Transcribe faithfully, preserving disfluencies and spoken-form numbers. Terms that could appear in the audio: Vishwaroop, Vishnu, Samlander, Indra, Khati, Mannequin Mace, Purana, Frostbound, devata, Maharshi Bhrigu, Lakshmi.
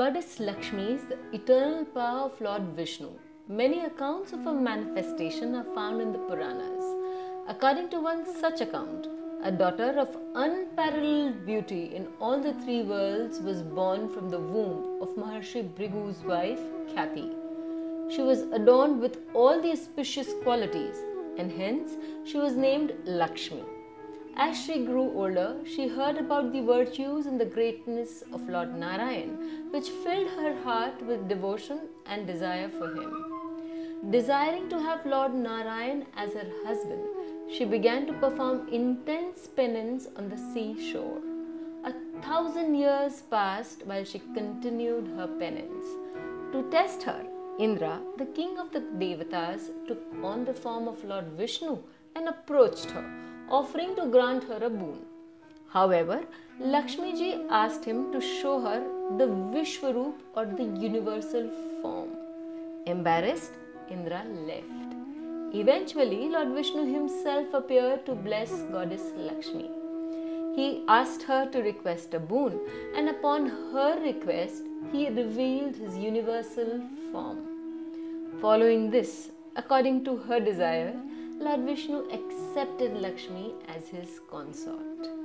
Goddess Lakshmi's the eternal power of Lord Vishnu. Many accounts of her manifestation are found in the Puranas. According to one such account, a daughter of unparalleled beauty in all the three worlds was born from the womb of Maharshi Bhrigu's wife, Khati. She was adorned with all the auspicious qualities and hence she was named Lakshmi. As she grew older, she heard about the virtues and the greatness of Lord Narayan, which filled her heart with devotion and desire for him. Desiring to have Lord Narayan as her husband, she began to perform intense penance on the seashore. A thousand years passed while she continued her penance. To test her, Indra, the king of the devatas, took on the form of Lord Vishnu and approached her, offering to grant her a boon. However, Lakshmiji asked him to show her the Vishwaroop or the universal form. Embarrassed, Indra left. Eventually, Lord Vishnu himself appeared to bless Goddess Lakshmi. He asked her to request a boon, and upon her request, he revealed his universal form. Following this, according to her desire, Lord Vishnu accepted Lakshmi as his consort.